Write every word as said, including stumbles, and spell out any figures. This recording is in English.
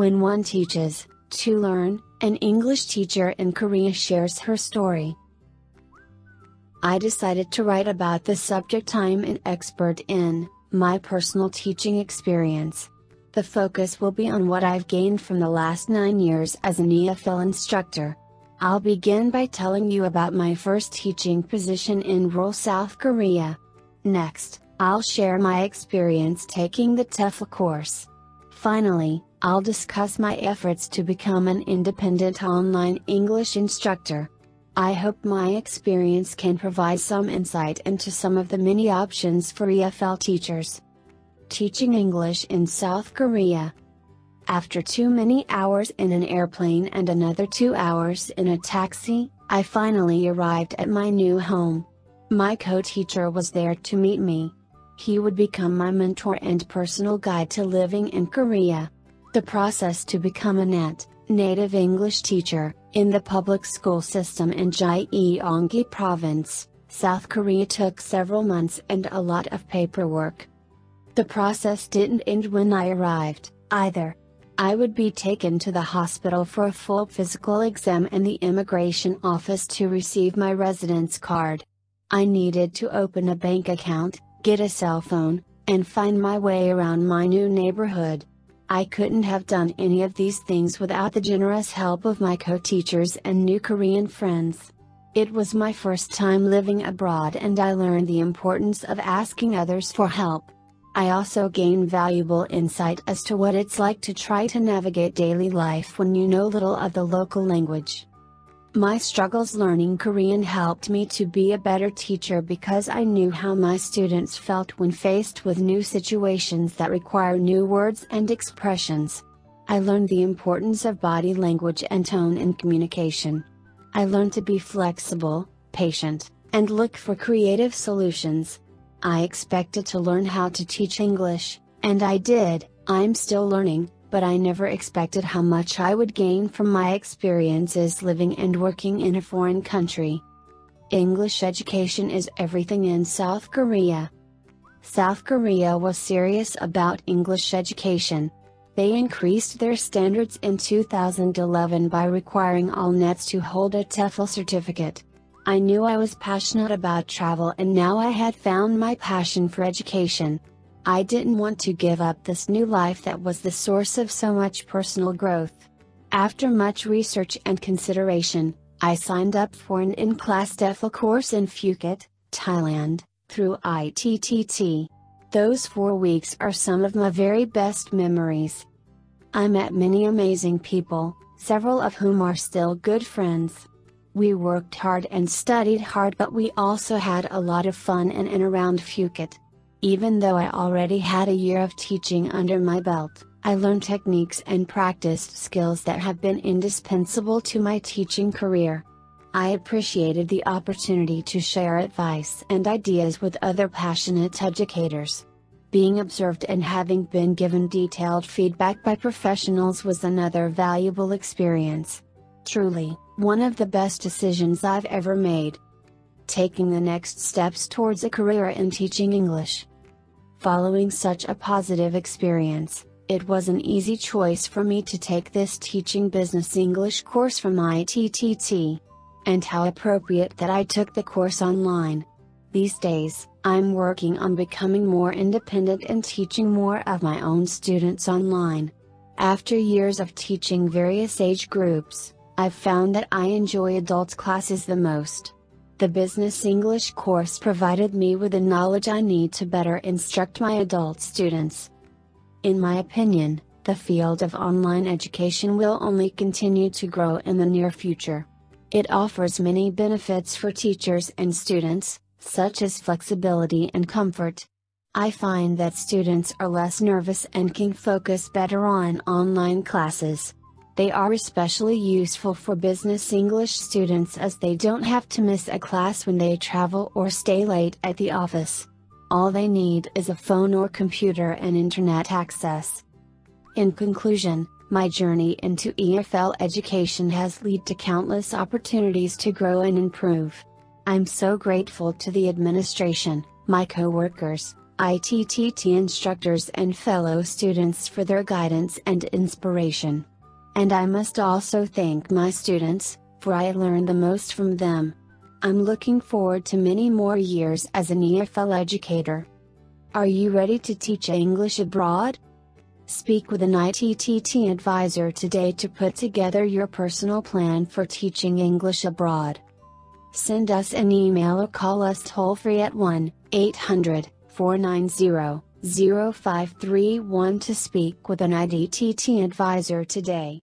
When one teaches to learn, an English teacher in Korea shares her story. I decided to write about the subject I'm an expert in, my personal teaching experience. The focus will be on what I've gained from the last nine years as an E F L instructor. I'll begin by telling you about my first teaching position in rural South Korea. Next, I'll share my experience taking the T E F L course. Finally, I'll discuss my efforts to become an independent online English instructor. I hope my experience can provide some insight into some of the many options for E F L teachers. Teaching English in South Korea. After too many hours in an airplane and another two hours in a taxi, I finally arrived at my new home. My co-teacher was there to meet me. He would become my mentor and personal guide to living in Korea. The process to become a N E T, native English teacher, in the public school system in Gyeonggi Province, South Korea took several months and a lot of paperwork. The process didn't end when I arrived, either. I would be taken to the hospital for a full physical exam and the immigration office to receive my residence card. I needed to open a bank account, get a cell phone, and find my way around my new neighborhood. I couldn't have done any of these things without the generous help of my co-teachers and new Korean friends. It was my first time living abroad and I learned the importance of asking others for help. I also gained valuable insight as to what it's like to try to navigate daily life when you know little of the local language. My struggles learning Korean helped me to be a better teacher because I knew how my students felt when faced with new situations that require new words and expressions. I learned the importance of body language and tone in communication. I learned to be flexible, patient, and look for creative solutions. I expected to learn how to teach English, and I did. I'm still learning, but I never expected how much I would gain from my experiences living and working in a foreign country. English education is everything in South Korea. South Korea was serious about English education. They increased their standards in two thousand eleven by requiring all N E Ts to hold a T E F L certificate. I knew I was passionate about travel and now I had found my passion for education. I didn't want to give up this new life that was the source of so much personal growth. After much research and consideration, I signed up for an in-class T E F L course in Phuket, Thailand, through I T T T. Those four weeks are some of my very best memories. I met many amazing people, several of whom are still good friends. We worked hard and studied hard, but we also had a lot of fun in and around Phuket. Even though I already had a year of teaching under my belt, I learned techniques and practiced skills that have been indispensable to my teaching career. I appreciated the opportunity to share advice and ideas with other passionate educators. Being observed and having been given detailed feedback by professionals was another valuable experience. Truly, one of the best decisions I've ever made. Taking the next steps towards a career in teaching English. Following such a positive experience, it was an easy choice for me to take this teaching business English course from I T T T. And how appropriate that I took the course online. These days, I'm working on becoming more independent and teaching more of my own students online. After years of teaching various age groups, I've found that I enjoy adult classes the most. The Business English course provided me with the knowledge I need to better instruct my adult students. In my opinion, the field of online education will only continue to grow in the near future. It offers many benefits for teachers and students, such as flexibility and comfort. I find that students are less nervous and can focus better on online classes. They are especially useful for business English students as they don't have to miss a class when they travel or stay late at the office. All they need is a phone or computer and internet access. In conclusion, my journey into E F L education has led to countless opportunities to grow and improve. I'm so grateful to the administration, my co-workers, I T T T instructors and fellow students for their guidance and inspiration. And I must also thank my students, for I learn the most from them. I'm looking forward to many more years as an E F L educator. Are you ready to teach English abroad? Speak with an I T T T advisor today to put together your personal plan for teaching English abroad. Send us an email or call us toll-free at one eight hundred, four nine zero, zero five three one to speak with an I T T T advisor today.